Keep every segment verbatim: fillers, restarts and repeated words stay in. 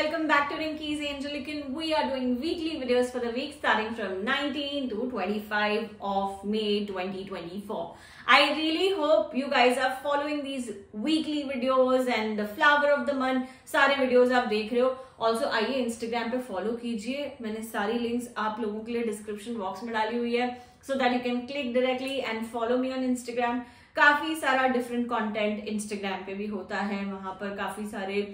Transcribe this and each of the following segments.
welcome back to Rinky's Angelican. We are doing weekly videos for the week starting from nineteenth to twenty-fifth of May twenty twenty-four. I really hope you guys are following these weekly videos and the flower of the month. सारे videos आप देख रहे हो. Also आइए Instagram पे follow कीजिए. मैंने सारी links आप लोगों के लिए description box में डाली हुई है, so that you can click directly and follow me on Instagram. काफी सारा different content Instagram पे भी होता है. वहाँ पर काफी सारे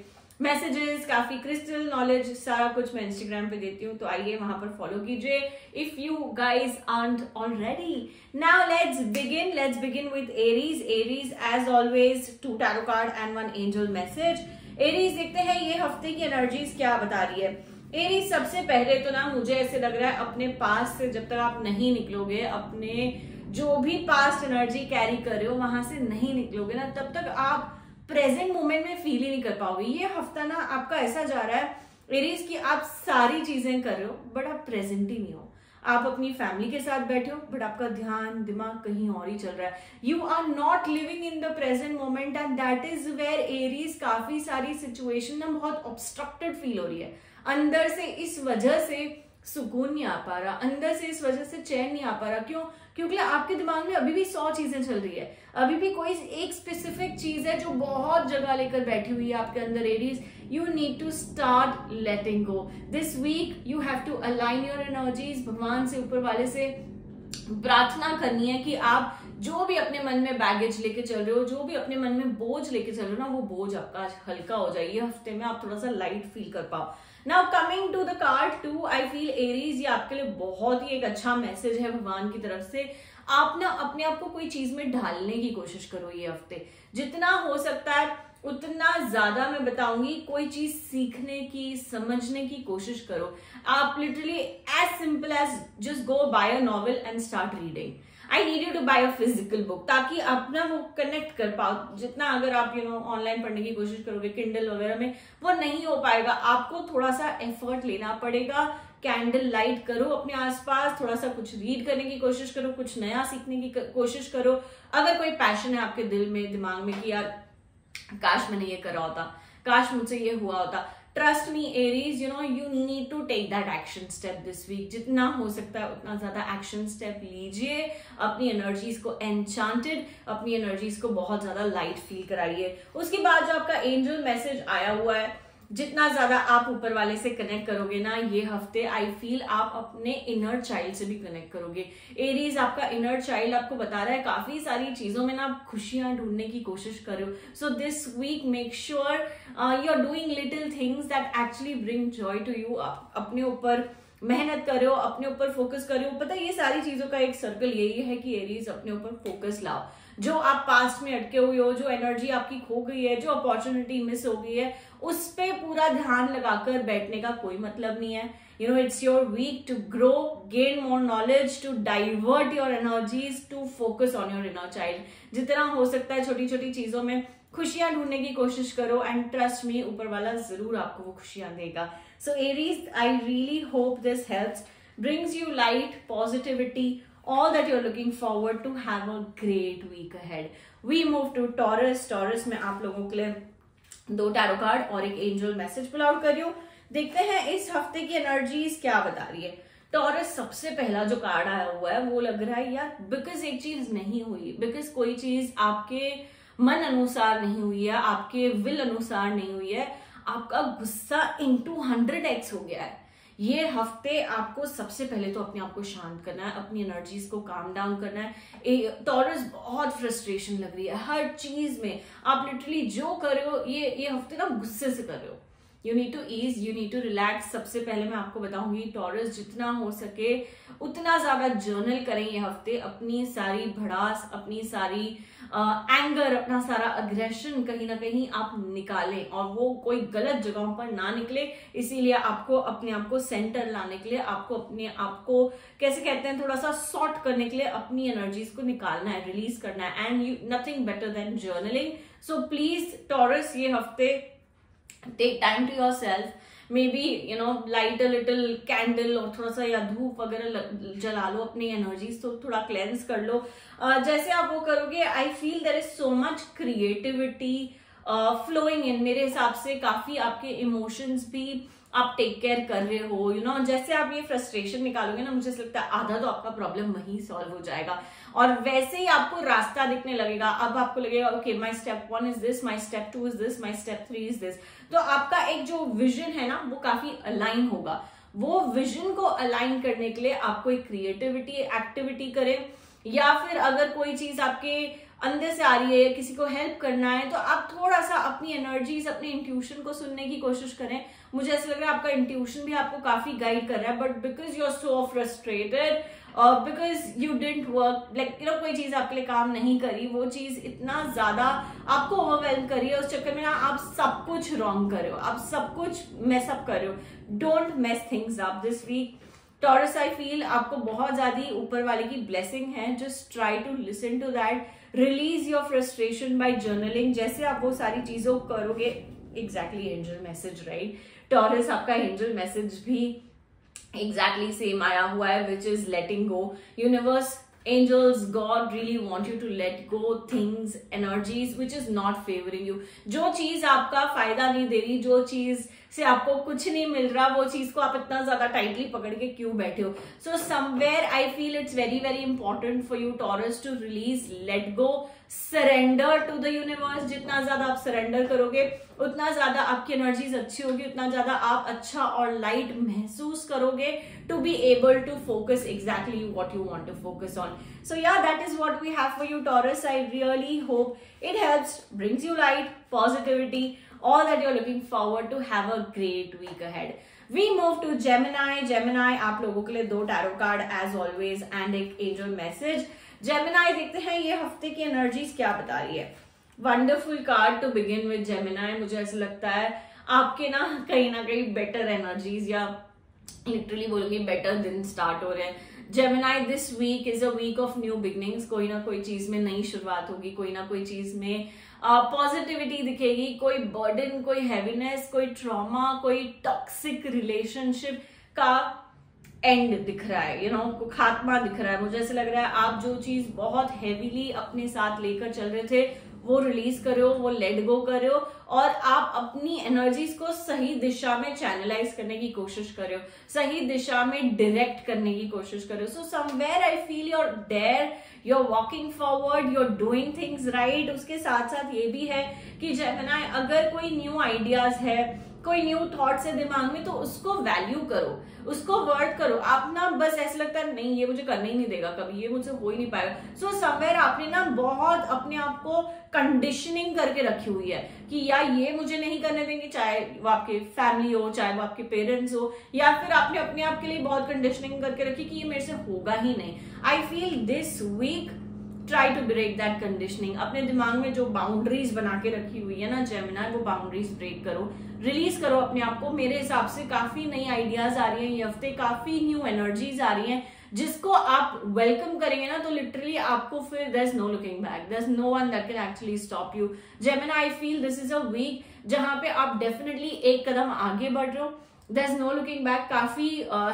मैसेजेस, काफी क्रिस्टल नॉलेज, सारा कुछ मैं इंस्टाग्राम पे देती हूँ, तो आइए वहां पर फॉलो कीजिए if you guys aren't already. Now let's begin let's begin with Aries. Aries as always two tarot card and one angel message. Aries देखते हैं ये हफ्ते की एनर्जीज क्या बता रही है. एरीज सबसे पहले तो ना मुझे ऐसे लग रहा है अपने पास से जब तक आप नहीं निकलोगे, अपने जो भी पास्ट एनर्जी कैरी कर रहे हो वहां से नहीं निकलोगे ना, तब तक आप प्रेजेंट मोमेंट में फील ही नहीं कर पाओगे. ये हफ्ता ना आपका ऐसा जा रहा है एरीज कि आप सारी चीजें कर रहे हो बट आप प्रेजेंट ही नहीं हो. आप अपनी फैमिली के साथ बैठे हो बट आपका ध्यान दिमाग कहीं और ही चल रहा है. You are not living in the present moment and that is where Aries काफी सारी सिचुएशन ना बहुत ऑब्स्ट्रक्टेड फील हो रही है. अंदर से इस वजह से सुकून नहीं आ पा रहा, अंदर से इस वजह से चैन नहीं आ पा रहा. क्यों? क्योंकि आपके दिमाग में अभी भी सौ चीजें चल रही है, अभी भी कोई एक स्पेसिफिक चीज है जो बहुत जगह लेकर बैठी हुई है आपके अंदर. Aries you need to start letting go this week. You have to align your energies. भगवान से, ऊपर वाले से प्रार्थना करनी है कि आप जो भी अपने मन में बैगेज लेके चल रहे हो, जो भी अपने मन में बोझ लेके चल रहे हो ना, वो बोझ आपका आज हल्का हो जाए. ये हफ्ते में आप थोड़ा सा लाइट फील कर पाओ. Now coming to the card two, I feel Aries ये आपके लिए बहुत ही एक अच्छा मैसेज है भगवान की तरफ से. आप ना अपने आप को कोई चीज में ढालने की कोशिश करो ये हफ्ते, जितना हो सकता है उतना ज्यादा मैं बताऊंगी. कोई चीज सीखने की, समझने की कोशिश करो. आप literally as simple as just go buy a novel and start reading. I need you to buy a physical book ताकि आप ना वो कनेक्ट कर पाओ. जितना अगर आप यू नो ऑनलाइन पढ़ने की कोशिश करोगे किंडल वगैरह में, वो नहीं हो पाएगा. आपको थोड़ा सा एफर्ट लेना पड़ेगा. कैंडल लाइट करो अपने आसपास, थोड़ा सा कुछ रीड करने की कोशिश करो, कुछ नया सीखने की कोशिश करो. अगर कोई पैशन है आपके दिल में, दिमाग में कि यार काश मैंने ये करा होता, काश मुझसे ये हुआ होता, trust me Aries, you know you need to take that action step this week. जितना हो सकता है उतना ज्यादा एक्शन स्टेप लीजिए. अपनी एनर्जीज को एनचांटेड, अपनी एनर्जीज को बहुत ज्यादा लाइट फील कराइए. उसके बाद जो आपका एंजल मैसेज आया हुआ है, जितना ज्यादा आप ऊपर वाले से कनेक्ट करोगे ना ये हफ्ते, आई फील आप अपने इनर चाइल्ड से भी कनेक्ट करोगे. एरीज आपका इनर चाइल्ड आपको बता रहा है काफी सारी चीजों में ना आप खुशियां ढूंढने की कोशिश करो. So this week make sure you are doing little things that actually bring joy to you. आप अपने ऊपर मेहनत कर रहे हो, अपने ऊपर फोकस कर रहे हो. पता है ये सारी चीजों का एक सर्कल यही है कि एरीज अपने ऊपर फोकस लाओ. जो आप पास्ट में अटके हुए हो, जो एनर्जी आपकी खो गई है, जो अपॉर्चुनिटी मिस हो गई है, उस पे पूरा ध्यान लगाकर बैठने का कोई मतलब नहीं है. You know it's your week to grow, gain more knowledge, to divert your energies, to focus on your inner child. जितना हो सकता है छोटी छोटी चीजों में खुशियां ढूंढने की कोशिश करो एंड ट्रस्ट मी ऊपर वाला जरूर आपको वो खुशियां देगा. So Aries I really hope this helps, brings you light, positivity, all that you are looking forward to. Have a great week ahead. We move to Taurus. Taurus में आप लोगों के लिए दो टैरो कार्ड और एक एंजल मैसेज पुल आउट कर रही हूँ. देखते हैं इस हफ्ते की एनर्जीज क्या बता रही है. टॉरस सबसे पहला जो कार्ड आया हुआ है वो लग रहा है यार बिकॉज एक चीज नहीं हुई, बिकॉज कोई चीज आपके मन अनुसार नहीं हुई है, आपके विल अनुसार नहीं हुई है, आपका गुस्सा इंटू हंड्रेड एक्स हो गया है. ये हफ्ते आपको सबसे पहले तो अपने आप को शांत करना है, अपनी एनर्जीज को काम डाउन करना है. टॉरस बहुत फ्रस्ट्रेशन लग रही है हर चीज में. आप लिटरली जो कर रहे हो ये ये हफ्ते ना गुस्से से कर रहे हो. You need to ease, you need to relax. सबसे पहले मैं आपको बताऊंगी टॉरस जितना हो सके उतना ज्यादा जर्नल करें ये हफ्ते. अपनी सारी भड़ास, अपनी सारी एंगर, अपना सारा अग्रेशन कहीं ना कहीं आप निकालें और वो कोई गलत जगहों पर ना निकले. इसीलिए आपको अपने आप को सेंटर लाने के लिए, आपको अपने आप को कैसे कहते हैं थोड़ा सा सॉर्ट करने के लिए अपनी एनर्जीज को निकालना है, रिलीज करना है. And you nothing better than journaling. So please Taurus ये हफ्ते take time to your self. Maybe you know light a little candle और थोड़ा सा या धूप वगैरह जला लो. अपनी एनर्जीज तो थोड़ा क्लेंस कर लो. uh, जैसे आप वो करोगे I feel there is so much creativity, flowing in, मेरे हिसाब से काफी आपके इमोशंस भी आप टेक केयर कर रहे हो, यू you नो know? जैसे आप ये फ्रस्ट्रेशन निकालोगे ना, मुझे लगता है आधा तो आपका प्रॉब्लम वहीं सॉल्व हो जाएगा और वैसे ही आपको रास्ता दिखने लगेगा। अब आपको लगेगा okay my step one is this, my step two is this, my step three is this. तो आपका एक जो विजन है ना वो काफी अलाइन होगा। वो विजन को अलाइन करने के लिए आपको एक क्रिएटिविटी एक्टिविटी करें, या फिर अगर कोई चीज आपके अंदर से आ रही है या किसी को हेल्प करना है तो आप थोड़ा सा अपनी एनर्जीज अपने इंट्यूशन को सुनने की कोशिश करें। मुझे ऐसा लग रहा है आपका इंट्यूशन भी आपको काफी गाइड कर रहा है, but because you are so frustrated, because you didn't work, like you know कोई चीज आपके लिए काम नहीं करी, वो चीज इतना ज्यादा आपको ओवरवेल्म करी है, उस चक्कर में ना आप सब कुछ रॉन्ग कर रहे हो, आप सब कुछ मैसअप कर रहे हो। Don't mess things up this week Taurus. I feel आपको बहुत ज्यादा ऊपर वाले की ब्लेसिंग है, just try to listen to that, release your frustration by journaling. जैसे आप वो सारी चीजों करोगे exactly angel message, right Taurus, आपका एंजल मैसेज भी एग्जैक्टली सेम आया हुआ है, which is letting go. Universe, angels, God really want you to let go things, energies which is not favouring you. जो चीज आपका फायदा नहीं दे रही, जो चीज से आपको कुछ नहीं मिल रहा, वो चीज को आप इतना ज्यादा टाइटली पकड़ के क्यों बैठे हो। So somewhere I feel it's very very important for you Taurus to release, let go, surrender to the universe. जितना ज्यादा आप सरेंडर करोगे उतना ज्यादा आपकी एनर्जीज अच्छी होगी, उतना ज्यादा आप अच्छा और लाइट महसूस करोगे, to be able to focus exactly what you want to focus on. So yeah that is what we have for you Taurus. I really hope it helps, brings you light, positivity, all that you're looking forward to. Have a great week ahead. We move to Gemini. Gemini आप लोगों के लिए दो tarot card as always and एक angel message. Gemini देखते हैं ये हफ्ते की एनर्जीज क्या बता रही है। Wonderful card to begin with Gemini। मुझे ऐसा लगता है आपके ना कहीं ना कहीं बेटर एनर्जीज या लिटरली बोलूंगी बेटर दिन स्टार्ट हो रहे हैं। Gemini, this week is a week of new beginnings. कोई ना कोई चीज में नई शुरुआत होगी, कोई ना कोई चीज में पॉजिटिविटी uh, दिखेगी, कोई बर्डन, कोई हैवीनेस, कोई ट्रॉमा, कोई टॉक्सिक रिलेशनशिप का एंड दिख रहा है, यू you नो know, खात्मा दिख रहा है। मुझे ऐसा लग रहा है आप जो चीज बहुत हैवीली अपने साथ लेकर चल रहे थे वो रिलीज कर रहे हो, वो लेट गो कर रहे हो और आप अपनी एनर्जीज को सही दिशा में चैनलाइज करने की कोशिश कर रहे हो, सही दिशा में डायरेक्ट करने की कोशिश कर रहे हो। So somewhere I feel you're there, you are walking forward, you are doing things right. उसके साथ साथ ये भी है कि जेमिनाई अगर कोई न्यू आइडियाज है, कोई न्यू थॉट्स है दिमाग में, तो उसको वैल्यू करो, उसको वर्थ करो। आप ना बस ऐसा लगता है नहीं ये मुझे करने ही नहीं देगा कभी, ये मुझसे हो ही नहीं पाएगा। सो समवेयर आपने ना बहुत अपने आप को कंडीशनिंग करके रखी हुई है कि या ये मुझे नहीं करने देंगे, चाहे वो आपके फैमिली हो, चाहे वो आपके पेरेंट्स हो, या फिर आपने अपने आप के लिए बहुत कंडीशनिंग करके रखी कि ये मेरे से होगा ही नहीं। I feel this week try to break that conditioning. अपने दिमाग में जो बाउंड्रीज बना के रखी हुई है ना जेमिनाई, वो बाउंड्रीज ब्रेक करो, रिलीज करो अपने आप को। मेरे हिसाब से काफी नई आइडियाज आ रही हैं ये हफ्ते, काफी न्यू एनर्जीज आ रही हैं जिसको आप वेलकम करेंगे ना तो लिटरली आपको फिर there is no looking back, there is no one that can actually stop you. Gemini I feel this is a week जहां पे आप डेफिनेटली एक कदम आगे बढ़ रहे हो, There's no looking back। काफी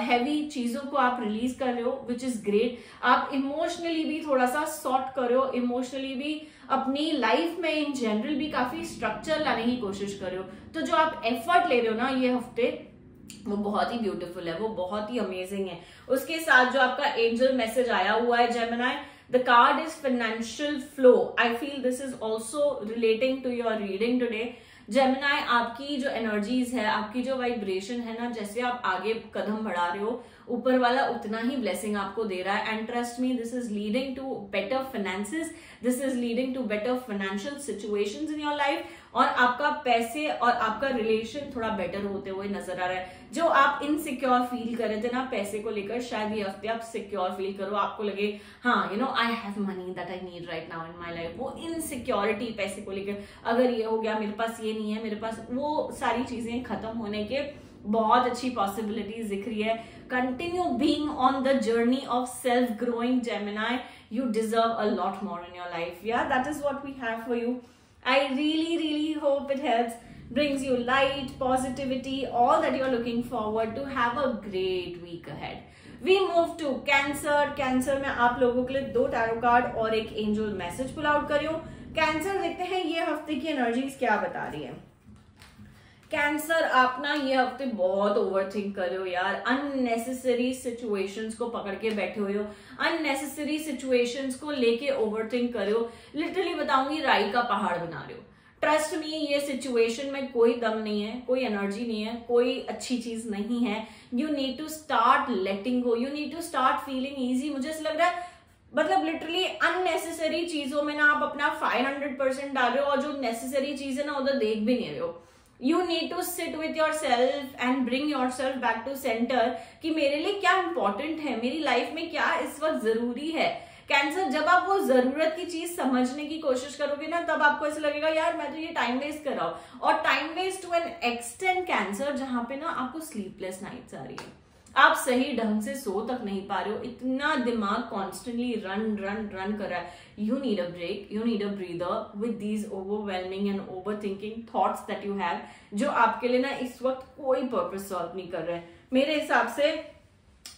हैवी uh, चीजों को आप रिलीज कर रहे हो विच इज ग्रेट। आप इमोशनली भी थोड़ा सा सॉर्ट कर रहे हो, इमोशनली भी अपनी लाइफ में इन जनरल भी काफी स्ट्रक्चर लाने की कोशिश कर रहे हो। तो जो आप एफर्ट ले रहे हो ना ये हफ्ते वो बहुत ही ब्यूटीफुल है, वो बहुत ही अमेजिंग है। उसके साथ जो आपका एंजल मैसेज आया हुआ है Gemini, the card is financial flow। I feel this is also relating to your reading today। Gemini आपकी जो energies है, आपकी जो vibration है ना, जैसे आप आगे कदम बढ़ा रहे हो ऊपर वाला उतना ही blessing आपको दे रहा है। And trust me, this is leading to better finances, this is leading to better financial situations in your life। और आपका पैसे और आपका रिलेशन थोड़ा बेटर होते हुए नजर आ रहा है। जो आप इनसिक्योर फील कर रहे थे ना पैसे को लेकर, शायद ये हफ्ते आप सिक्योर फील करो, आपको लगे हाँ you know I have money that I need right now in my life. वो इनसिक्योरिटी पैसे को लेकर, अगर ये हो गया, मेरे पास ये नहीं है, मेरे पास, वो सारी चीजें खत्म होने के बहुत अच्छी पॉसिबिलिटीज दिख रही है। Continue being on the journey of self growing Gemini, you deserve a lot more in your life. Yeah that is what we have for you. I really really hope it helps, brings you light, positivity, all that you're looking forward to। Have a great week ahead। We move to Cancer। Cancer में आप लोगों के लिए दो tarot card और एक angel message pull out करियो। Cancer देखते हैं ये हफ्ते की एनर्जीज क्या बता रही है। कैंसर, आप ना ये हफ्ते बहुत ओवरथिंक कर रहे हो यार, अननेसेसरी सिचुएशंस को पकड़ के बैठे हुए हो, अननेसेसरी सिचुएशंस को लेके ओवरथिंक कर रहे हो, लिटरली बताऊंगी राई का पहाड़ बना रहे हो। ट्रस्ट मी, ये सिचुएशन में कोई दम नहीं है, कोई एनर्जी नहीं है, कोई अच्छी चीज नहीं है। You need to start letting go, you need to start feeling easy. मुझे ऐसा लग रहा है मतलब लिटरली अननेसेसरी चीजों में ना आप अपना पाँच सौ परसेंट डाल रहे हो और जो नेसेसरी चीज है ना उधर देख भी नहीं रहे हो। You need to sit with your self and bring your self back to centre कि मेरे लिए क्या इंपॉर्टेंट है, मेरी लाइफ में क्या इस वक्त जरूरी है। कैंसर, जब आप वो जरूरत की चीज समझने की कोशिश करोगे ना तब आपको ऐसा लगेगा यार मैं तो ये टाइम वेस्ट कर रहा हूं, और time waste to an extend Cancer, जहां पे ना आपको स्लीपलेस नाइट्स आ रही है, आप सही ढंग से सो तक नहीं पा रहे हो, इतना दिमाग कॉन्स्टेंटली रन रन रन कर रहा है। You need a break, you need a breather with these overwhelming and overthinking thoughts that you have, जो आपके लिए ना इस वक्त कोई पर्पस सॉल्व नहीं कर रहे हैं। मेरे हिसाब से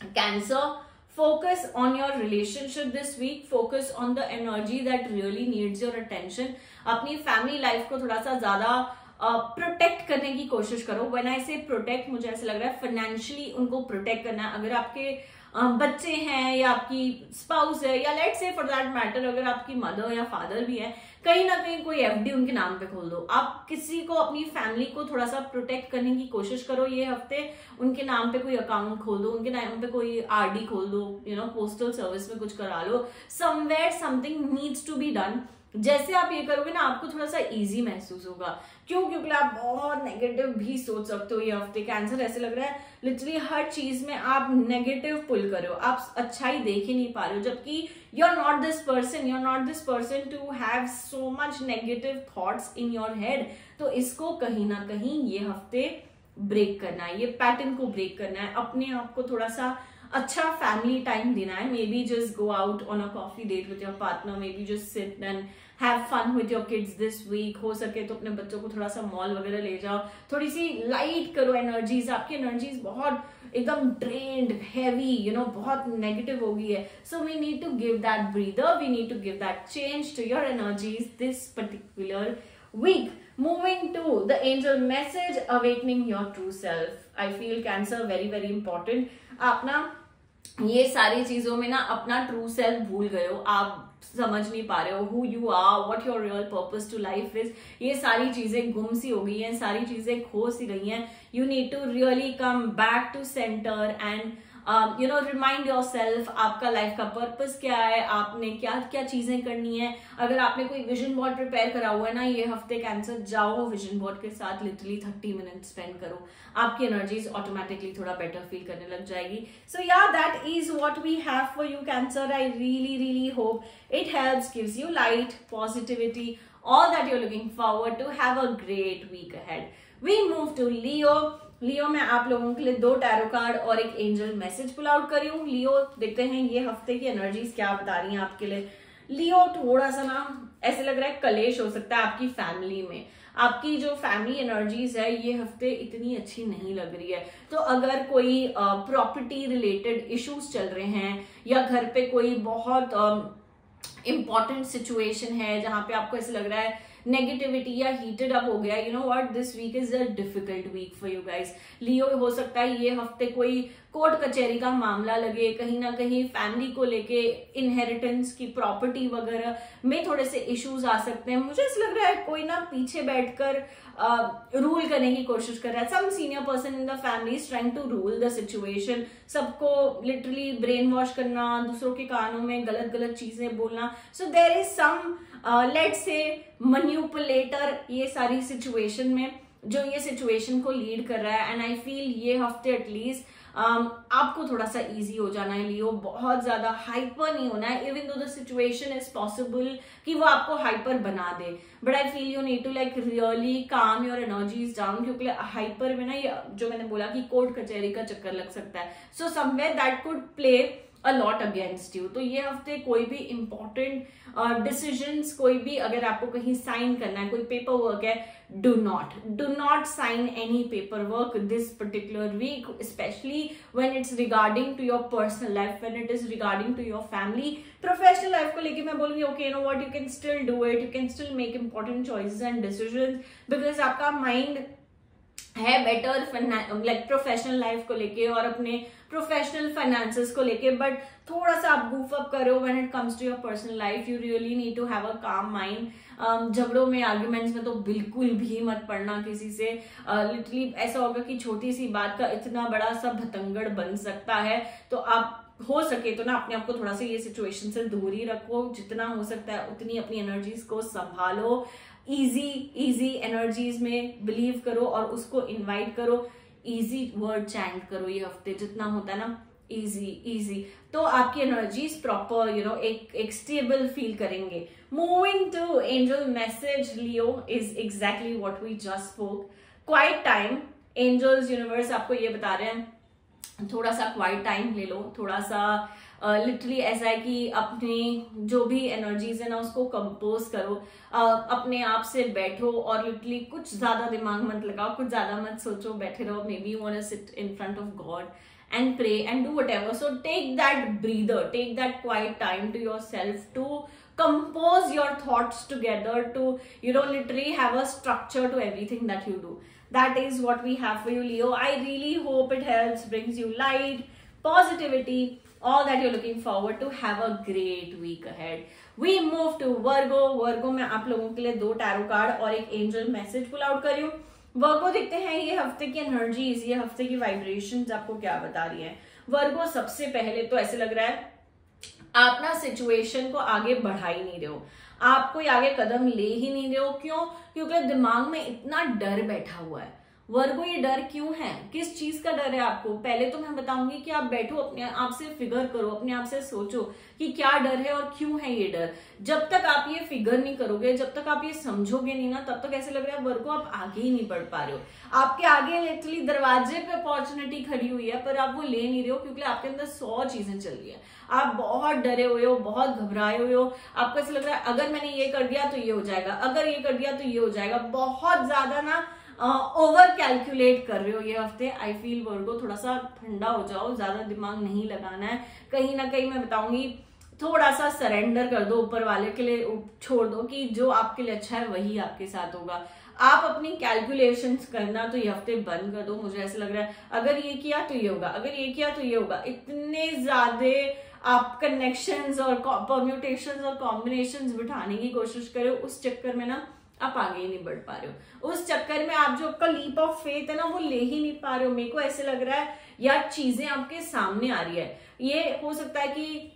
Cancer, focus on your relationship this week, focus on the energy that really needs your attention। अपनी family life को थोड़ा सा ज्यादा प्रोटेक्ट करने की कोशिश करो। व्हेन आई से प्रोटेक्ट, मुझे ऐसा लग रहा है फाइनेंशियली उनको प्रोटेक्ट करना। अगर आपके बच्चे हैं या आपकी स्पाउस है या let's say for that matter अगर आपकी मदर या फादर भी है, कहीं ना कहीं कोई एफडी उनके नाम पे खोल दो। आप किसी को, अपनी फैमिली को थोड़ा सा प्रोटेक्ट करने की कोशिश करो ये हफ्ते। उनके नाम पे कोई अकाउंट खोल दो, उनके नाम पे कोई आरडी खोल दो, यू नो पोस्टल सर्विस में कुछ करा लो। Somewhere something needs to be done. जैसे आप ये करोगे ना आपको थोड़ा सा इजी महसूस होगा। क्यों? क्योंकि आप बहुत नेगेटिव भी सोच सकते हो ये हफ्ते। कैंसर, ऐसे लग रहा है लिटरली हर चीज में आप नेगेटिव पुल कर रहे हो, आप अच्छाई देख ही नहीं पा रहे हो, जबकि you are not this person, you are not this person to have so much negative thoughts in your head. तो इसको कहीं ना कहीं ये हफ्ते ब्रेक करना है, ये पैटर्न को ब्रेक करना है, अपने आप को थोड़ा सा अच्छा फैमिली टाइम देना है। Maybe just go out on a coffee date with your partner, maybe just sit and have fun with your kids this week. हो सके तो अपने बच्चों को थोड़ा सा मॉल वगैरह ले जाओ, थोड़ी सी लाइट करो एनर्जीज। आपकी एनर्जीज बहुत एकदम ड्रेन्ड, हैवी, यू नो बहुत नेगेटिव हो गई है। So we need to give that breather, we need to give that change to your energies this particular week. Moving to the angel message, awakening your true self. I feel Cancer very very important. आप ना ये सारी चीजों में ना अपना true self भूल गए हो, आप समझ नहीं पा रहे हो who you are, what your real purpose to life is. ये सारी चीजें गुम सी हो गई हैं, सारी चीजें खो सी गई हैं। You need to really come back to center and you know remind your self आपका लाइफ का पर्पस क्या है, आपने क्या क्या चीजें करनी है। अगर आपने कोई विजन बोर्ड प्रिपेयर करा हुआ है ना ये हफ्ते कैंसर, जाओ विजन बोर्ड के साथ लिटरली थर्टी मिनट स्पेंड करो, आपकी एनर्जीज ऑटोमेटिकली थोड़ा बेटर फील करने लग जाएगी। So yeah that is what we have for you Cancer. I really really hope it helps, gives you light, positivity, all that you are looking forward to. Have a great week ahead. We move to Leo. Leo में आप लोगों के लिए दो tarot card और एक angel message pull out करी हूँ। लियो, देखते हैं ये हफ्ते की एनर्जीज क्या बता रही हैं आपके लिए। लियो, थोड़ा सा ना ऐसे लग रहा है कलेश हो सकता है आपकी फैमिली में। आपकी जो फैमिली एनर्जीज है ये हफ्ते इतनी अच्छी नहीं लग रही है। तो अगर कोई प्रॉपर्टी रिलेटेड इश्यूज चल रहे हैं या घर पे कोई बहुत इम्पॉर्टेंट सिचुएशन है जहाँ पे आपको ऐसा लग रहा है नेगेटिविटी या हीटेड अप हो गया, you know what, this week is a difficult week for you guys. Leo, हो सकता है ये हफ्ते कोई कोर्ट कचहरी का मामला लगे, कहीं ना कहीं फैमिली को लेके इनहेरिटेंस की, प्रॉपर्टी वगैरह में थोड़े से इश्यूज आ सकते हैं। मुझे ऐसा लग रहा है कोई ना पीछे बैठकर रूल uh, करने की कोशिश कर रहा है। Some senior person in the family is trying to rule the situation, सबको लिटरली ब्रेन वॉश करना, दूसरों के कानों में गलत गलत चीजें बोलना। So there is some let's say manipulator ये सारी सिचुएशन में, जो ये सिचुएशन को लीड कर रहा है। एंड आई फील ये हफ्ते एटलीस्ट um, आपको थोड़ा सा इजी हो जाना है लियो, बहुत ज्यादा हाइपर नहीं होना है। Even though the situation is possible कि वो आपको हाइपर बना दे, but I feel you need to like really calm your energies down, क्योंकि हाइपर में ना ये जो मैंने बोला कि कोर्ट कचहरी का चक्कर लग सकता है। So somewhere that could play a lot against you. तो ये हफ्ते कोई भी इंपॉर्टेंट डिसीजंस, कोई भी अगर आपको कहीं साइन करना है, कोई पेपर वर्क है, do not do not sign any paper work this particular week, specially when it's regarding to your personal life, when it is regarding to your family. Professional life को लेके मैं बोलूंगी okay know what, you can still do it, you can still make important choices and decisions because आपका mind है better like professional life को लेके और अपने प्रोफेशनल फाइनेंसेस को लेके, बट थोड़ा सा आप गूफ अप करो when it comes to your personal life. You really need to have a calm mind. झगड़ों में, आर्ग्यूमेंट्स में तो बिल्कुल भी मत पड़ना किसी से। लिटरली uh, ऐसा होगा कि छोटी सी बात का इतना बड़ा सा भतंगड़ बन सकता है। तो आप हो सके तो ना अपने आप को थोड़ा सा ये सिचुएशन से दूर ही रखो, जितना हो सकता है उतनी अपनी एनर्जीज को संभालो। इजी इजी एनर्जीज में बिलीव करो और उसको इनवाइट करो। इजी वर्ड चैंट करो ये हफ्ते जितना होता है ना, इजी इजी, तो आपकी एनर्जीज प्रॉपर यू नो एक एक स्टेबल फील करेंगे। Moving to angel message Leo is exactly what we just spoke. Quiet time, angels universe आपको ये बता रहे हैं थोड़ा सा क्वाइट टाइम ले लो, थोड़ा सा लिटरली uh, ऐसा है कि अपनी जो भी एनर्जीज है ना उसको कंपोज करो। uh, अपने आप से बैठो और लिटरली कुछ ज्यादा दिमाग मत लगाओ, कुछ ज्यादा मत सोचो, बैठे रहो। Maybe you want to sit in front of God and pray and do whatever, so take that breather, take that quiet time to yourself to compose your thoughts together, to you know literally have a structure to everything that you do. That is what we have for you, Leo. I really hope it helps, brings you light, positivity, all that you're looking forward to. Have a great week ahead. We move to Virgo. Virgo में आप लोगों के लिए दो tarot card और एक angel message pull out करी हूँ। वर्गो देखते हैं ये हफ्ते की एनर्जीज, ये हफ्ते की वाइब्रेशंस आपको क्या बता रही हैं। वर्गो, सबसे पहले तो ऐसे लग रहा है आप ना सिचुएशन को आगे बढ़ा ही नहीं रहे हो, आप कोई आगे कदम ले ही नहीं रहे हो। क्यों? क्योंकि दिमाग में इतना डर बैठा हुआ है। वर्गो, ये डर क्यों है? किस चीज का डर है आपको? पहले तो मैं बताऊंगी कि आप बैठो, अपने आप से फिगर करो, अपने आप से सोचो कि क्या डर है और क्यों है ये डर। जब तक आप ये फिगर नहीं करोगे, जब तक आप ये समझोगे नहीं ना, तब तक ऐसे लग रहा है वर्गो आप आगे ही नहीं बढ़ पा रहे हो। आपके आगे लिटरली दरवाजे पे अपॉर्चुनिटी खड़ी हुई है, पर आप वो ले नहीं रहे हो क्योंकि आपके अंदर सौ चीजें चल रही है। आप बहुत डरे हुए हो, बहुत घबराए हुए हो। आपको ऐसा लग रहा है अगर मैंने ये कर दिया तो ये हो जाएगा, अगर ये कर दिया तो ये हो जाएगा। बहुत ज्यादा ना ओवर uh, कैलकुलेट कर रहे हो ये हफ्ते। आई फील वर्गो थोड़ा सा ठंडा हो जाओ, ज्यादा दिमाग नहीं लगाना है। कहीं ना कहीं मैं बताऊंगी थोड़ा सा सरेंडर कर दो, ऊपर वाले के लिए छोड़ दो कि जो आपके लिए अच्छा है वही आपके साथ होगा। आप अपनी कैलकुलेशंस करना तो ये हफ्ते बंद कर दो। मुझे ऐसा लग रहा है अगर ये किया तो ये होगा, अगर ये किया तो ये होगा। इतने ज्यादा आप कनेक्शंस और परम्यूटेशंस और कॉम्बिनेशंस बिठाने की कोशिश करो, उस चक्कर में ना आप आगे ही नहीं बढ़ पा रहे हो। उस चक्कर में आप जो आपका लीप ऑफ फेथ है ना वो ले ही नहीं पा रहे हो। मेरे को ऐसे लग रहा है यार चीजें आपके सामने आ रही है। ये हो सकता है कि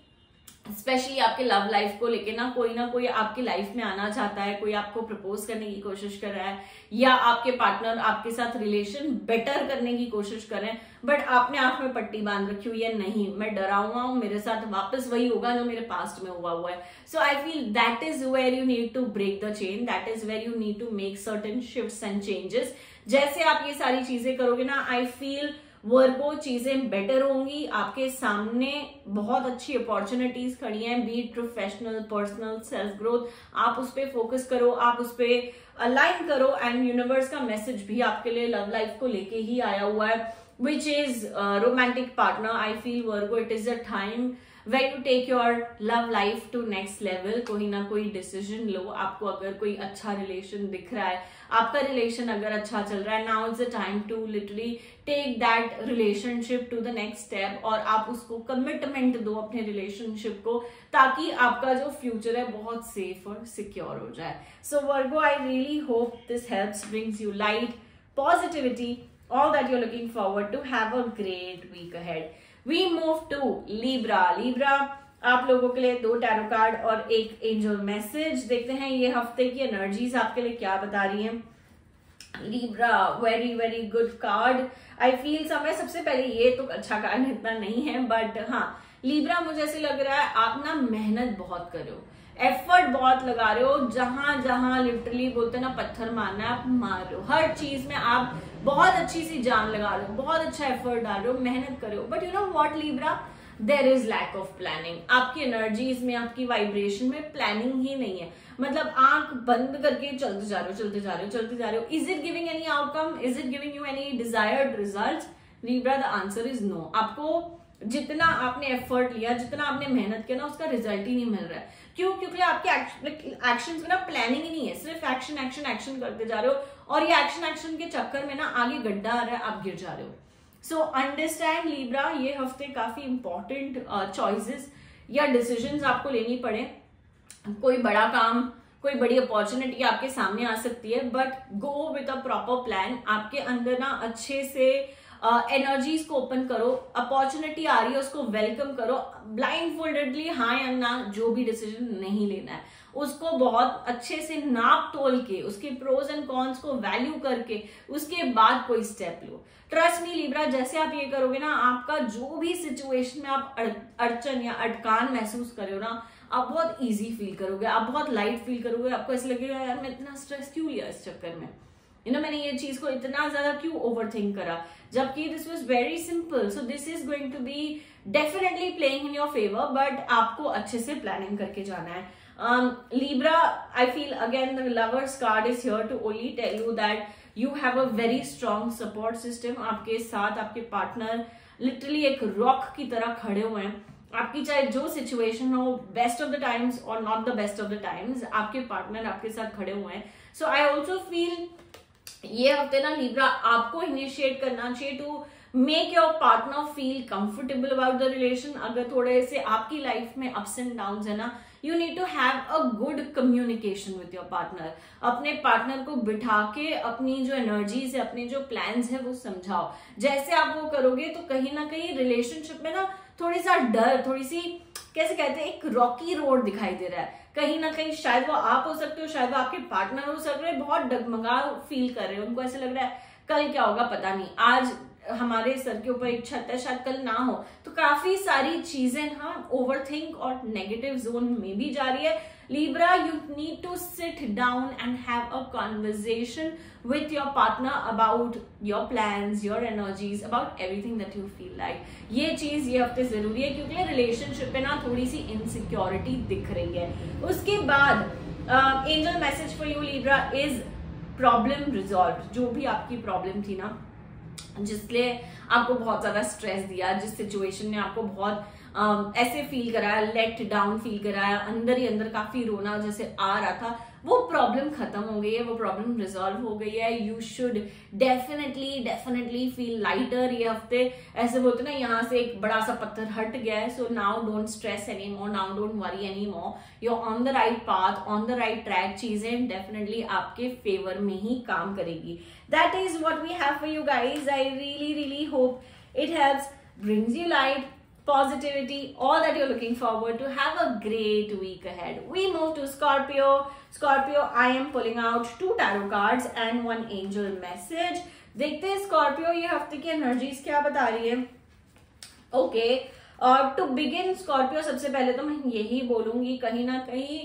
स्पेशली आपके लव लाइफ को लेके ना कोई ना कोई आपकी लाइफ में आना चाहता है, कोई आपको प्रपोज करने की कोशिश कर रहा है या आपके पार्टनर आपके साथ रिलेशन बेटर करने की कोशिश कर रहे हैं, बट आपने आप में पट्टी बांध रखी हुई है, नहीं मैं डरा हुआ हूँ, मेरे साथ वापस वही होगा जो मेरे पास्ट में हुआ हुआ है। So I feel that is where you need to break the chain, that is where you need to make certain shifts and changes. जैसे आप ये सारी चीजें करोगे ना, आई फील वर्गो चीजें बेटर होंगी। आपके सामने बहुत अच्छी अपॉर्चुनिटीज खड़ी हैं, be it professional, personal, self growth. आप उस पर फोकस करो, आप उस पर अलाइन करो। एंड यूनिवर्स का मैसेज भी आपके लिए लव लाइफ को लेके ही आया हुआ है, which is romantic partner. I feel Virgo it is a time when you take your love life to next level. कोई ना कोई डिसीजन लो। आपको अगर कोई अच्छा रिलेशन दिख रहा है, आपका रिलेशन अगर अच्छा चल रहा है, now is the time to literally take that relationship to the next step और आप उसको कमिटमेंट दो अपने रिलेशनशिप को, ताकि आपका जो फ्यूचर है बहुत सेफ और सिक्योर हो जाए। So Virgo, I really hope this helps, brings you light, positivity, all that you're looking forward to. Have a great week ahead. We move to Libra. Libra आप लोगों के लिए दो टैरो कार्ड और एक एंजल मैसेज। देखते हैं ये हफ्ते की एनर्जीज आपके लिए क्या बता रही हैं। Libra, very very good card. I feel समय सबसे पहले ये तो अच्छा कार्ड इतना नहीं है, बट हाँ लिब्रा मुझे ऐसे लग रहा है आप ना मेहनत बहुत कर रहे हो, एफर्ट बहुत लगा रहे हो। जहां जहां लिटरली बोलते ना पत्थर मारना है, आप मार रहे हो। हर चीज में आप बहुत अच्छी सी जान लगा रहे हो, बहुत अच्छा एफर्ट डाल रहे हो, मेहनत कर रहे हो। But you know what Libra, there is lack of planning. आपकी एनर्जीज में, आपकी वाइब्रेशन में प्लानिंग ही नहीं है. मतलब आंख बंद करके चलते जा रहे हो चलते जा रहे हो चलते जा रहे हो. Is it giving any outcome? Is it giving you any desired result? Libra, the answer is no. आपको जितना आपने एफर्ट लिया, जितना आपने मेहनत किया ना, उसका रिजल्ट ही नहीं मिल रहा है. क्यों? क्योंकि आपके एक्शंस में ना प्लानिंग ही नहीं है. सिर्फ एक्शन एक्शन एक्शन करते जा रहे हो और ये एक्शन एक्शन के चक्कर में ना आगे गड्ढा आ रहा है, आप गिर जा रहे हो. सो अंडरस्टैंड लीब्रा, ये हफ्ते काफी इंपॉर्टेंट चॉइसेस या डिसीजंस आपको लेनी पड़े. कोई बड़ा काम, कोई बड़ी अपॉर्चुनिटी आपके सामने आ सकती है, but go with a proper plan. आपके अंदर ना अच्छे से एनर्जीज uh, को ओपन करो. अपॉर्चुनिटी आ रही है उसको वेलकम करो. ब्लाइंड फोल्डेडली हाँ या ना जो भी डिसीजन नहीं लेना है, उसको बहुत अच्छे से नाप तोल के, उसके प्रोज एंड कॉन्स को वैल्यू करके उसके बाद कोई स्टेप लो. ट्रस्ट मी लिब्रा, जैसे आप ये करोगे ना, आपका जो भी सिचुएशन में आप अड़चन या अटकान महसूस करो ना, आप बहुत ईजी फील करोगे, आप बहुत लाइट फील करोगे. आपको ऐसे लगेगा यार मैं इतना स्ट्रेस क्यों लिया इस चक्कर में, यू नो मैंने ये चीज को इतना ज्यादा क्यों ओवरथिंक करा, जबकि this was very simple. So this is going to be definitely playing in your favour, but आपको अच्छे से प्लानिंग करके जाना है. Libra, I feel again the lovers card is here to only tell you that you have a very strong support system. आपके साथ आपके partner literally एक रॉक की तरह खड़े हुए हैं. आपकी चाहे जो सिचुएशन हो, बेस्ट ऑफ द टाइम्स और not the best of the times, आपके पार्टनर आपके साथ खड़े हुए हैं. सो आई ऑल्सो फील ये हफ्ते ना लिब्रा आपको इनिशिएट करना चाहिए to make your partner feel comfortable about the relation. अगर थोड़े से आपकी लाइफ में अप्स एंड डाउन्स है ना, you need to have a good communication with your partner. अपने पार्टनर को बिठा के अपनी जो एनर्जीज है, अपने जो प्लान्स है, वो समझाओ. जैसे आप वो करोगे तो कहीं ना कहीं रिलेशनशिप में ना थोड़ी सा डर, थोड़ी सी कैसे कहते हैं, एक रॉकी रोड दिखाई दे रहा है. कहीं ना कहीं शायद वो आप हो सकते हो, शायद वो आपके पार्टनर हो सकते हो, बहुत डगमगा फील कर रहे हो. उनको ऐसे लग रहा है कल क्या होगा पता नहीं, आज हमारे सर के ऊपर एक छत है, शायद कल ना हो. तो काफी सारी चीजें हम ओवरथिंक और नेगेटिव जोन में भी जा रही है. Libra, you need to sit down and have a conversation with your partner about your plans, your energies, about everything that you feel like. ये चीज ये हफ्ते जरूरी है क्योंकि रिलेशनशिप में ना थोड़ी सी इनसिक्योरिटी दिख रही है. उसके बाद angel message for you Libra is problem resolve. जो भी आपकी प्रॉब्लम थी ना, जिसलिए आपको बहुत ज्यादा स्ट्रेस दिया, जिस सिचुएशन ने आपको बहुत आ, ऐसे फील कराया, लेट डाउन फील कराया, अंदर ही अंदर काफी रोना जैसे आ रहा था, वो प्रॉब्लम खत्म हो गई है, वो प्रॉब्लम रिजॉल्व हो गई है. You should definitely definitely feel lighter ये हफ्ते. ऐसे बोलते ना, यहाँ से एक बड़ा सा पत्थर हट गया है. So now don't stress any more, now don't worry any more. You on the right path, on the right track. चीजें डेफिनेटली आपके फेवर में ही काम करेगी. That is what we have for you guys. I really really hope it helps, brings you light, positivity, all that you're looking forward to. Have a great week ahead. We move to Scorpio. Scorpio, I am pulling out two tarot cards and one angel message. देखते हैं Scorpio ये हफ्ते की energies क्या बता रही है. Okay, uh, to begin Scorpio, सबसे पहले तो मैं यही बोलूंगी, कहीं ना कहीं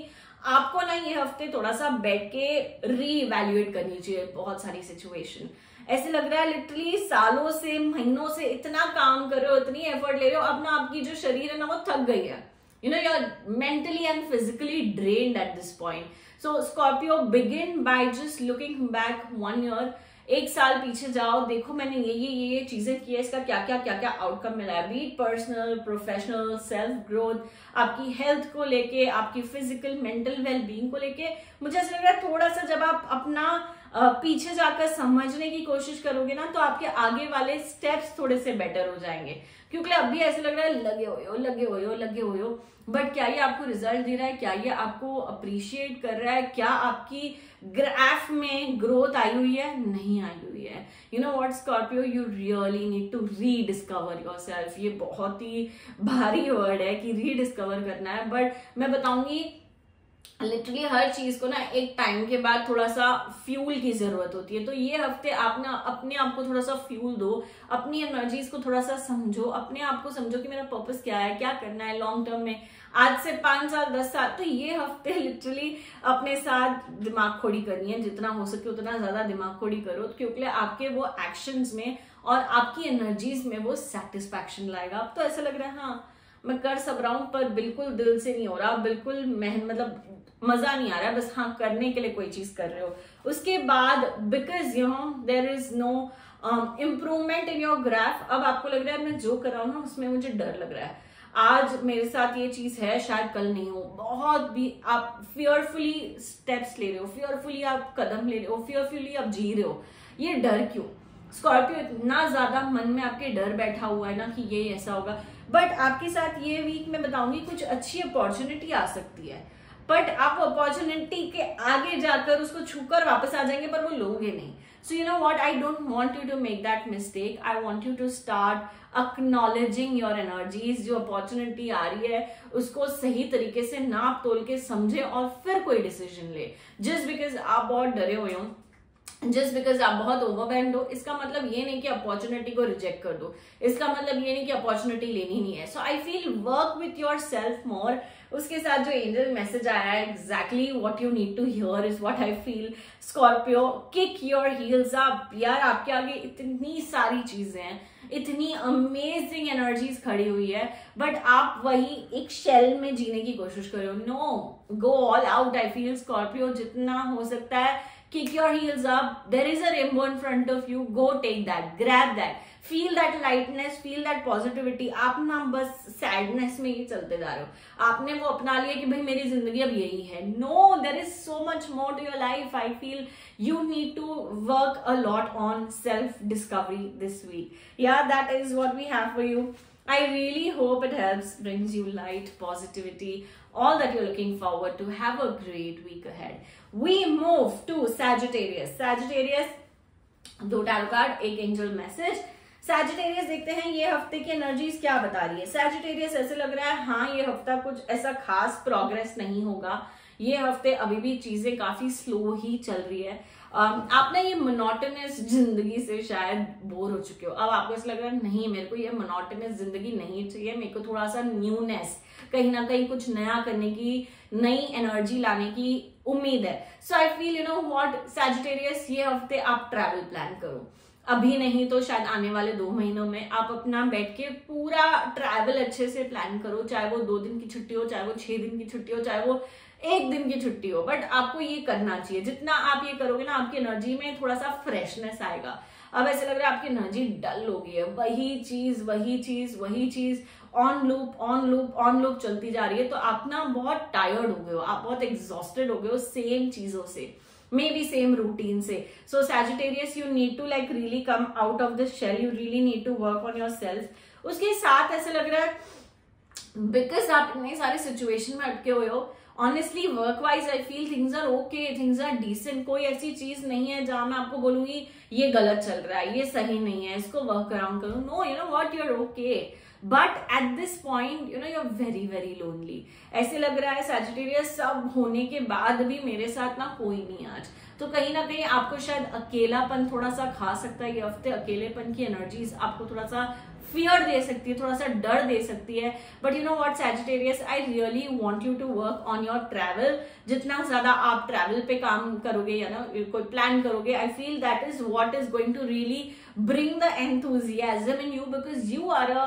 आपको ना ये हफ्ते थोड़ा सा बैठ के री इवेल्युएट करनी चाहिए बहुत सारी सिचुएशन. ऐसे लग रहा है लिटरली सालों से, महीनों से इतना काम कर रहे हो, इतनी एफर्ट ले रहे हो, अब ना आपकी जो शरीर है ना वो थक गई है. You know you are mentally and physically drained at this point. So Scorpio, begin by just looking back one year. एक साल पीछे जाओ, देखो मैंने ये ये ये ये चीजें की है, इसका क्या क्या क्या क्या आउटकम मिला है. Be it personal, professional, self growth, आपकी हेल्थ को लेके, आपकी फिजिकल मेंटल वेलबींग को लेके. मुझे ऐसा लग रहा है थोड़ा सा जब आप अपना पीछे जाकर समझने की कोशिश करोगे ना, तो आपके आगे वाले स्टेप्स थोड़े से बेटर हो जाएंगे. क्योंकि अभी ऐसे लग रहा है लगे हुए हो लगे हुए हो लगे हुए हो, बट क्या ये आपको रिजल्ट दे रहा है? क्या ये आपको अप्रिशिएट कर रहा है? क्या आपकी ग्राफ में ग्रोथ आई हुई है? नहीं आई हुई है. You know what Scorpio, you really need to rediscover yourself. ये बहुत ही भारी वर्ड है कि रीडिस्कवर करना है, बट मैं बताऊंगी लिटरली हर चीज को ना एक टाइम के बाद थोड़ा सा फ्यूल की जरूरत होती है. तो ये हफ्ते आप ना अपने आप को थोड़ा सा फ्यूल दो, अपनी एनर्जीज को थोड़ा सा समझो, अपने आप को समझो कि मेरा पर्पस क्या है, क्या करना है लॉन्ग टर्म में, आज से पांच साल दस साल. तो ये हफ्ते लिटरली अपने साथ दिमाग खोड़ी करनी है, जितना हो सके उतना ज्यादा दिमाग खोड़ी करो, क्योंकि आपके वो एक्शंस में और आपकी एनर्जीज में वो सेटिस्फैक्शन लाएगा. अब तो ऐसा लग रहा है हाँ मैं कर सब रहा हूँ पर बिल्कुल दिल से नहीं हो रहा, बिल्कुल मेहनत मतलब मजा नहीं आ रहा है, बस हाँ करने के लिए कोई चीज कर रहे हो। उसके बाद because you know there is no improvement in your graph, अब आपको लग रहा है मैं जो कर रहा हूँ ना उसमें मुझे डर लग रहा है, आज मेरे साथ ये चीज है शायद कल नहीं हो, बहुत भी आप फियरफुली स्टेप्स ले रहे हो, फियरफुली आप कदम ले रहे हो, फियरफुली आप जी रहे हो। ये डर क्यों? स्कॉर्पियो इतना ज्यादा मन में आपके डर बैठा हुआ है ना कि ये ऐसा होगा, बट आपके साथ ये वीक मैं बताऊंगी कुछ अच्छी अपॉर्चुनिटी आ सकती है, बट आप वो अपॉर्चुनिटी के आगे जाकर उसको छूकर वापस आ जाएंगे पर वो लोगे नहीं। So you know what, I don't want you to make that mistake, I want you to start acknowledging your energies. जो अपॉर्चुनिटी आ रही है उसको सही तरीके से नाप तोल के समझे और फिर कोई डिसीजन ले। जस्ट बिकॉज आप बहुत डरे हुए हो, जस्ट बिकॉज आप बहुत ओवरवेल्म्ड हो, इसका मतलब ये नहीं कि अपॉर्चुनिटी को रिजेक्ट कर दो, इसका मतलब ये नहीं कि अपॉर्चुनिटी लेनी नहीं है। So I feel work with your self more. उसके साथ जो एंजल मैसेज आया है, exactly what you need to hear is what I feel. Scorpio kick your heels up यार, आपके आगे इतनी सारी चीजें हैं, इतनी अमेजिंग एनर्जीज खड़ी हुई है, बट आप वही एक शेल में जीने की कोशिश करो। No, go all out. I feel Scorpio जितना हो सकता है kick your heels up, there is a rainbow in front of you, go take that, grab that, feel that lightness, feel that positivity। आप ना बस sadness में ही चलते जा रहे हो, आपने वो अपना लिया कि भाई मेरी जिंदगी अब यही है। No, there is so much more to your life। I feel you need to work a lot on self discovery this week। Yeah, that is what we have for you। I really hope it helps, brings you light, positivity, all that you're looking forward to। Have a great week ahead। We move to Sagittarius। Sagittarius, दो tarot card, एक angel message. Sagittarius देखते हैं ये हफ्ते की energies क्या बता रही है। Sagittarius ऐसे लग रहा है हाँ ये हफ्ता कुछ ऐसा खास प्रोग्रेस नहीं होगा, ये हफ्ते अभी भी चीजें काफी स्लो ही चल रही है। Um, आपने ये मोनोटोनस जिंदगी से शायद बोर हो चुके हो, अब आपको ऐसा लग रहा है नहीं मेरे को ये मोनोटोनस जिंदगी नहीं चाहिए, मेरे को थोड़ा सा न्यूनेस, कहीं ना कहीं कुछ नया करने की, नई एनर्जी लाने की उम्मीद है। So I feel you know what Sagittarius, ये हफ्ते आप ट्रैवल प्लान करो, अभी नहीं तो शायद आने वाले दो महीनों में आप अपना बैठ के पूरा ट्रैवल अच्छे से प्लान करो, चाहे वो दो दिन की छुट्टी हो, चाहे वो छह दिन की छुट्टी हो, चाहे वो एक दिन की छुट्टी हो, बट आपको ये करना चाहिए। जितना आप ये करोगे ना आपकी एनर्जी में थोड़ा सा फ्रेशनेस आएगा। अब ऐसे लग रहा है आपकी एनर्जी डल हो गई है, वही चीज वही चीज वही चीज on loop on loop on loop चलती जा रही है, तो आप ना बहुत टायर्ड हो गए हो, आप बहुत एग्जॉस्टेड हो गए हो सेम चीजों से, मे बी सेम रूटीन से। So Sagittarius you need to like really come out of this shell, you really need to work on your self. उसके साथ ऐसे लग रहा है बिकॉज आप इतने सारे सिचुएशन में अटके हुए हो, honestly work wise I feel things are okay, things are decent. कोई ऐसी चीज नहीं है जहां मैं आपको बोलूंगी ये गलत चल रहा है, ये सही नहीं है, इसको वर्क अराउंड करो। No, you know what, you are okay, but at this point you know you are very very lonely. ऐसे लग रहा है सैजिटेरियस सब होने के बाद भी मेरे साथ ना कोई नहीं आज, तो कहीं ना कहीं आपको शायद अकेलापन थोड़ा सा खा सकता है ये हफ्ते। अकेलेपन की एनर्जीज आपको थोड़ा सा फियर दे सकती है, थोड़ा सा डर दे सकती है, but you know what Sagittarius, I really want you to work on your travel. जितना ज्यादा आप ट्रैवल पे काम करोगे या ना कोई प्लान करोगे, I feel that is what is going to really bring the enthusiasm in you, because you are a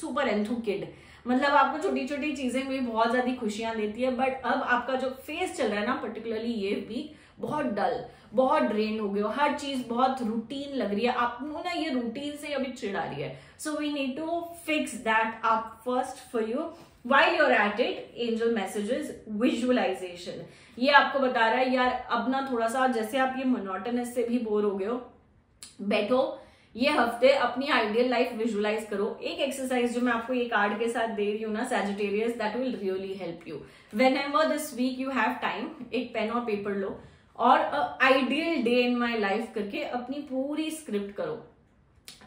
super enthu kid. मतलब आपको छोटी छोटी चीजें भी बहुत ज्यादा खुशियां देती है, बट अब आपका जो फेस चल रहा है ना पर्टिकुलरली ये वीक, बहुत डल, बहुत ड्रेन हो गए हो, हर चीज बहुत रूटीन लग रही है आपको ना, ये रूटीन से अभी चिढ़ आ रही है। So we need to fix that up first for you. While you're at it, angel messages visualization ये आपको बता रहा है यार अब ना थोड़ा सा जैसे आप ये मोनोटोनस से भी बोर हो गए हो, बैठो ये हफ्ते अपनी आइडियल लाइफ विजुअलाइज करो। एक एक्सरसाइज जो मैं आपको ये कार्ड के साथ दे रही हूँ ना Sagittarius, that will really help you. Whenever this week you have time, एक पेन और पेपर लो और ideal day in my life करके अपनी पूरी स्क्रिप्ट करो।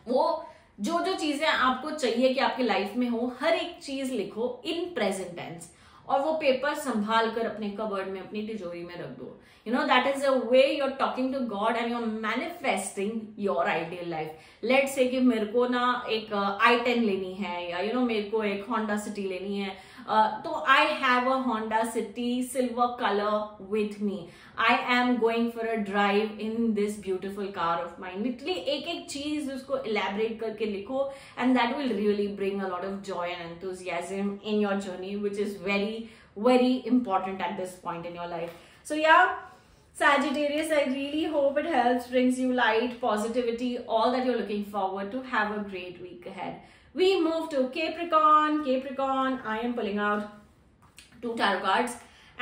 वो जो जो चीजें आपको चाहिए कि आपकी लाइफ में हो, हर एक चीज लिखो इन प्रेजेंट टेंस, और वो पेपर संभाल कर अपने कबर्ड में, अपनी तिजोरी में रख दो। You know that is a way you are talking to God and you are manifesting your ideal life. Let's say कि मेरे को ना एक आई टेन लेनी है, या यू you नो know, मेरे को एक होंडा सिटी लेनी है, Uh, so I have a Honda City silver color with me. I am going for a drive in this beautiful car of mine. Literally एक एक चीज उसको elaborate करके लिखो and that will really bring a lot of joy and enthusiasm in your journey, which is very very important at this point in your life. So yeah, Sagittarius, I really hope it helps, brings you light, positivity, all that you're looking forward to. Have a great week ahead. We move to Capricorn. Capricorn, I am pulling out two tarot cards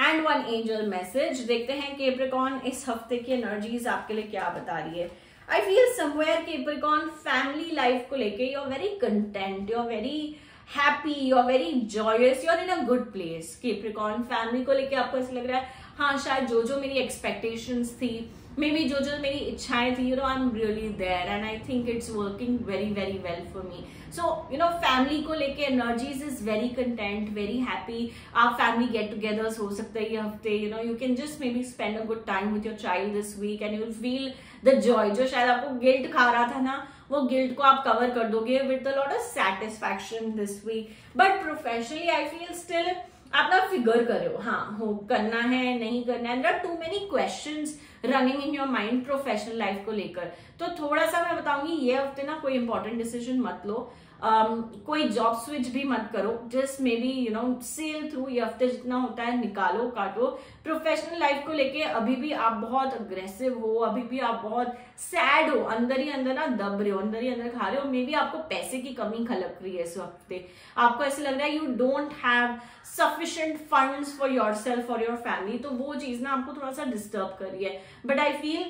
and one angel message. देखते हैं Capricorn इस हफ्ते की energies आपके लिए क्या बता रही है. I feel somewhere Capricorn family life को लेके you're very content, you're very happy, you're very joyous, you're in a good place. Capricorn family को लेके आपको ऐसा लग रहा है हाँ शायद जो जो मेरी एक्सपेक्टेशंस थी, मे बी जो जो मेरी इच्छाएं थी, you know I am really there and I think it's working very very well for me. So you know family को लेके energies is very content, very happy. आप फैमिली गेट टुगेदर्स हो सकते हैं ये हफ्ते. You know you can just maybe spend a good time with your child this week and you'll feel the joy. जो शायद आपको गिल्ट खा रहा था ना, वो गिल्ट को आप कवर कर दोगे with a lot of satisfaction this week. But professionally I feel still आप ना फिगर करो हाँ हो करना है नहीं करना है. There are too many questions running in your mind professional life को लेकर. तो थोड़ा सा मैं बताऊंगी ये हफ्ते ना कोई इंपॉर्टेंट डिसीजन मत लो, um, कोई जॉब स्विच भी मत करो. Just maybe you know sail through ये हफ्ते जितना होता है निकालो काटो. प्रोफेशनल लाइफ को लेके अभी भी आप बहुत अग्रेसिव हो, अभी भी आप बहुत सैड हो, अंदर ही अंदर ना दब रहे हो, अंदर ही अंदर खा रहे हो. मे बी आपको पैसे की कमी खलक रही है इस हफ्ते. आपको ऐसे लग रहा है you don't have sufficient funds for yourself for your family. तो वो चीज ना आपको थोड़ा सा डिस्टर्ब कर रही है. But I feel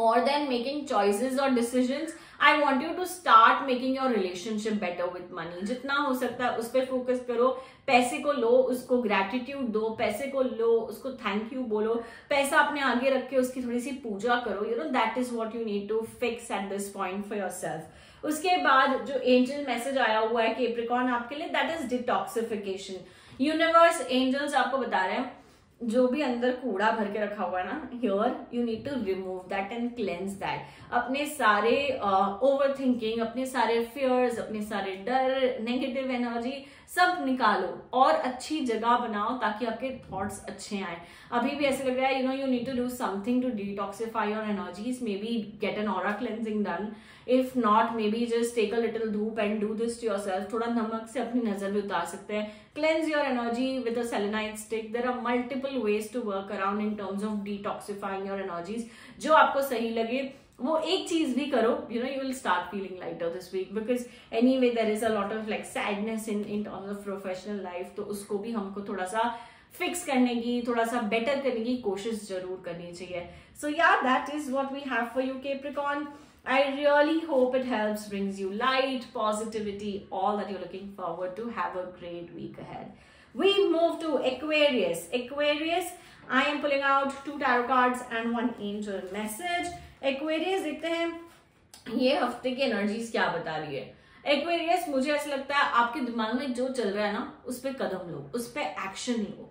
more than making choices or decisions, I want you to start making your relationship better with money. जितना हो सकता है उस पर फोकस करो. पैसे को लो, उसको ग्रेटिट्यूड दो, पैसे को लो, उसको थैंक यू बोलो, पैसा अपने आगे रख के उसकी थोड़ी सी पूजा करो. You know that is what you need to fix at this point for your self. उसके बाद जो एंजल मैसेज आया हुआ है कैप्रिकॉर्न आपके लिए, that is detoxification. Universe angels आपको बता रहे हैं जो भी अंदर कूड़ा भर के रखा हुआ है ना, here you need to remove that and cleanse that. अपने सारे ओवर uh, थिंकिंग, अपने सारे फियर्स, अपने सारे डर, नेगेटिव एनर्जी सब निकालो और अच्छी जगह बनाओ ताकि आपके थॉट्स अच्छे आए. अभी भी ऐसे लग रहा है you know you need to do something to detoxify your energies. Maybe get an aura cleansing done. If not maybe just take a little dhoop and do this to yourself. थोड़ा नमक से अपनी नजर भी उतार सकते हैं. Cleanse your energy with a selenite stick. There are multiple ways to work around in terms of detoxifying your energies. जो आपको सही लगे वो एक चीज भी करो. You know you will start feeling lighter this week because anyway there is a lot of like sadness in in terms of professional life. तो उसको भी हमको थोड़ा सा फिक्स करने की, थोड़ा सा बेटर करने की कोशिश जरूर करनी चाहिए. So yeah that is what we have for you Capricorn. I really hope it helps, brings you light, positivity, all that you're looking forward to. Have a great week ahead. We move to Aquarius. Aquarius, I am pulling out two tarot cards and one angel message. Aquarius देखते हैं ये हफ्ते की energies क्या बता रही है. Aquarius मुझे ऐसा लगता है आपके दिमाग में जो चल रहा है ना उस पर कदम लो, उस पर एक्शन लो.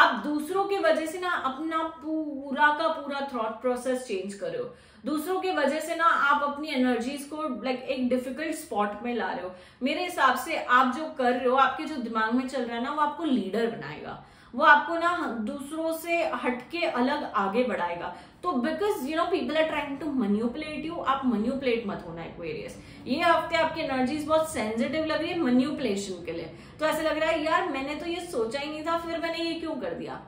आप दूसरों की वजह से ना अपना पूरा का पूरा थॉट प्रोसेस चेंज करो. दूसरों की वजह से ना आप अपनी एनर्जीज को लाइक एक डिफिकल्ट स्पॉट में ला रहे हो. मेरे हिसाब से आप जो कर रहे हो, आपके जो दिमाग में चल रहा है ना, वो आपको लीडर बनाएगा, वो आपको ना दूसरों से हटके अलग आगे बढ़ाएगा. तो because you know people are trying to manipulate you, आप मैन्युपुलेट मत होना एक्वेरियस. ये हफ्ते आपकी एनर्जीज बहुत सेंसिटिव लग रही है मैन्युपुलेशन के लिए. तो ऐसे लग रहा है यार मैंने तो ये सोचा ही नहीं था, फिर मैंने ये क्यों कर दिया,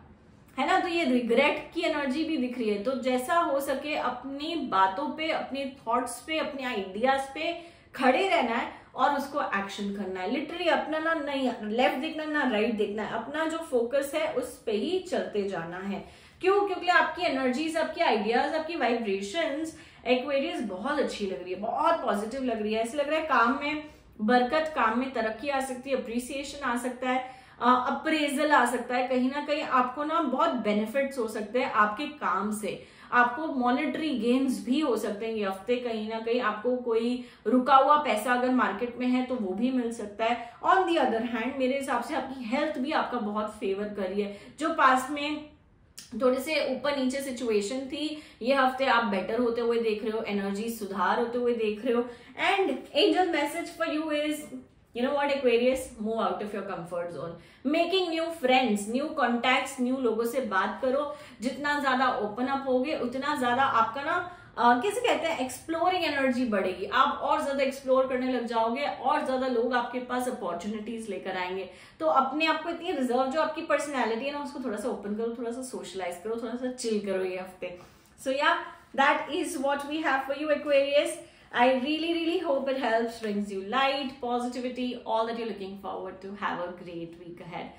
है ना. तो ये रिग्रेट की एनर्जी भी दिख रही है. तो जैसा हो सके अपनी बातों पे, अपने थॉट्स पे, अपने आइडियाज पे खड़े रहना है और उसको एक्शन करना है. लिटरली अपना ना नहीं लेफ्ट देखना ना राइट देखना है, अपना जो फोकस है उस पे ही चलते जाना है. क्यों? क्योंकि आपकी एनर्जीज, आपके आइडियाज, आपकी वाइब्रेशंस एक्वेरियस बहुत अच्छी लग रही है, बहुत पॉजिटिव लग रही है. ऐसे लग रहा है काम में बरकत, काम में तरक्की आ सकती है, अप्रिसिएशन आ सकता है, अप्रेजल uh, आ सकता है. कहीं ना कहीं आपको ना बहुत बेनिफिट्स हो सकते हैं आपके काम से. आपको मॉनेटरी गेन्स भी हो सकते हैं ये हफ्ते. कहीं ना कहीं आपको कोई रुका हुआ पैसा अगर मार्केट में है तो वो भी मिल सकता है. ऑन दी अदर हैंड मेरे हिसाब से आपकी हेल्थ भी आपका बहुत फेवर कर रही है. जो पास में थोड़े से ऊपर नीचे सिचुएशन थी, ये हफ्ते आप बेटर होते हुए देख रहे हो, एनर्जी सुधार होते हुए देख रहे हो. And angel message for you is You know what, Aquarius, move out of your comfort zone. Making new friends, new contacts, new लोगों से बात करो. जितना ज्यादा ओपन अप होगे उतना ज्यादा आपका ना आ, कैसे कहते हैं एक्सप्लोरिंग एनर्जी बढ़ेगी. आप और ज्यादा एक्सप्लोर करने लग जाओगे और ज्यादा लोग आपके पास अपॉर्चुनिटीज लेकर आएंगे. तो अपने आप को इतनी रिजर्व जो आपकी पर्सनैलिटी है ना उसको थोड़ा सा ओपन करो, थोड़ा सा सोशलाइज करो, थोड़ा सा चिल करो ये हफ्ते. So yeah that is what we have for you Aquarius. I really, really hope it helps, brings you light, positivity, all that you're looking forward to. Have a great week ahead.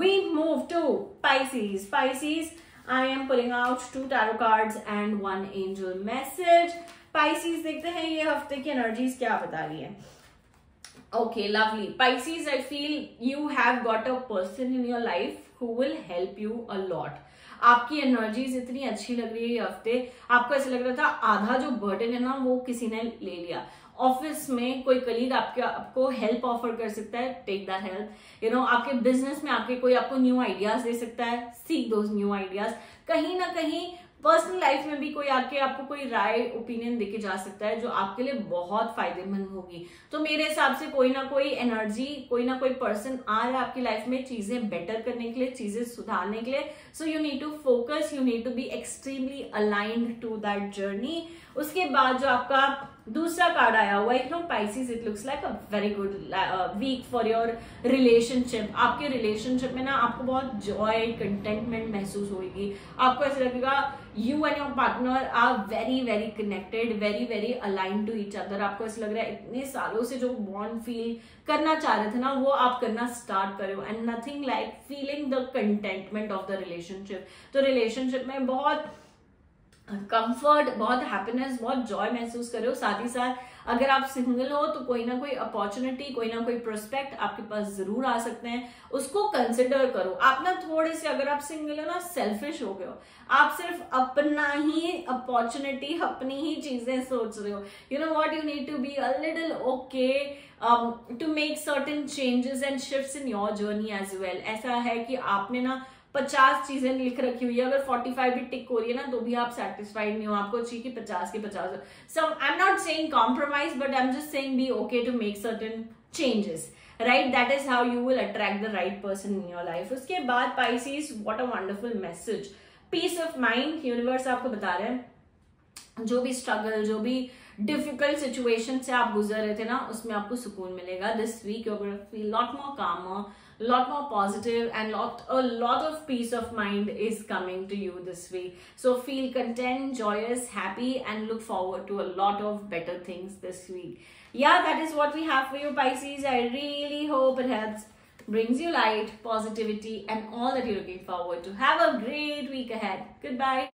We move to Pisces. Pisces, I am pulling out two tarot cards and one angel message. Pisces, देखते हैं ये हफ्ते की energies क्या बता रही है. Okay, lovely. Pisces, I feel you have got a person in your life who will help you a lot. आपकी एनर्जीज इतनी अच्छी लग रही है ये हफ्ते. आपको ऐसा लग रहा था आधा जो बर्डन है ना वो किसी ने ले लिया. ऑफिस में कोई कलीग आपके आपको हेल्प ऑफर कर सकता है, take that help. You know आपके बिजनेस में आपके कोई आपको न्यू आइडियाज दे सकता है, सीख दोज न्यू आइडियाज. कहीं ना कहीं पर्सनल लाइफ में भी कोई आके आपको कोई राय ओपिनियन देके जा सकता है जो आपके लिए बहुत फायदेमंद होगी. तो मेरे हिसाब से कोई ना कोई एनर्जी, कोई ना कोई पर्सन आ रहा है आपकी लाइफ में चीजें बेटर करने के लिए, चीजें सुधारने के लिए. So you need to focus, you need to be extremely aligned to that journey. उसके बाद जो आपका दूसरा कार्ड आया हुआ है from Pisces, it looks like a very good week for your relationship. आपके रिलेशनशिप में ना आपको बहुत जॉय, कंटेंटमेंट महसूस होगी. आपको ऐसा लगेगा you and your partner are very very connected, very very align to each other. आपको ऐसा लग रहा है इतने सालों से जो बॉन्ड फील करना चाह रहे थे ना वो आप करना स्टार्ट करो. And nothing like feeling the contentment of the relationship. तो रिलेशनशिप में बहुत कंफर्ट, बहुत हैप्पीनेस, बहुत जॉय महसूस करो. साथ ही साथ अगर आप सिंगल हो तो कोई ना कोई अपॉर्चुनिटी, कोई ना कोई प्रोस्पेक्ट आपके पास जरूर आ सकते हैं, उसको कंसिडर करो. आप ना थोड़े से अगर आप सिंगल हो ना सेल्फिश हो गए हो. आप सिर्फ अपना ही अपॉर्चुनिटी, अपनी ही चीजें सोच रहे हो. You know what, you need to be a little okay to make certain changes and shifts in your journey as well. ऐसा है कि आपने ना पचास चीजें लिख रखी हुई है, अगर पैंतालीस भी टिक हो रही है ना तो भी आप सेटिस्फाइड नहीं हो. आपको चाहिए कि पचास के पचास हो. So I am not saying compromise but I am just saying be okay to make certain changes, right. That is how you will attract the right person in your life. उसके बाद Pisces, what a wonderful message, peace of mind. Universe आपको बता रहे हैं जो भी struggle, जो भी डिफिकल्ट सिचुएशन से आप गुजर रहे थे ना उसमें आपको सुकून मिलेगा. This week you are gonna feel lot more calmer, lot more positive and lot a lot of peace of mind is coming to you this week. So feel content, joyous, happy and look forward to a lot of better things this week. Yeah, that is what we have for you Pisces. I really hope it helps, brings you light, positivity and all that you're looking forward to. Have a great week ahead. Goodbye.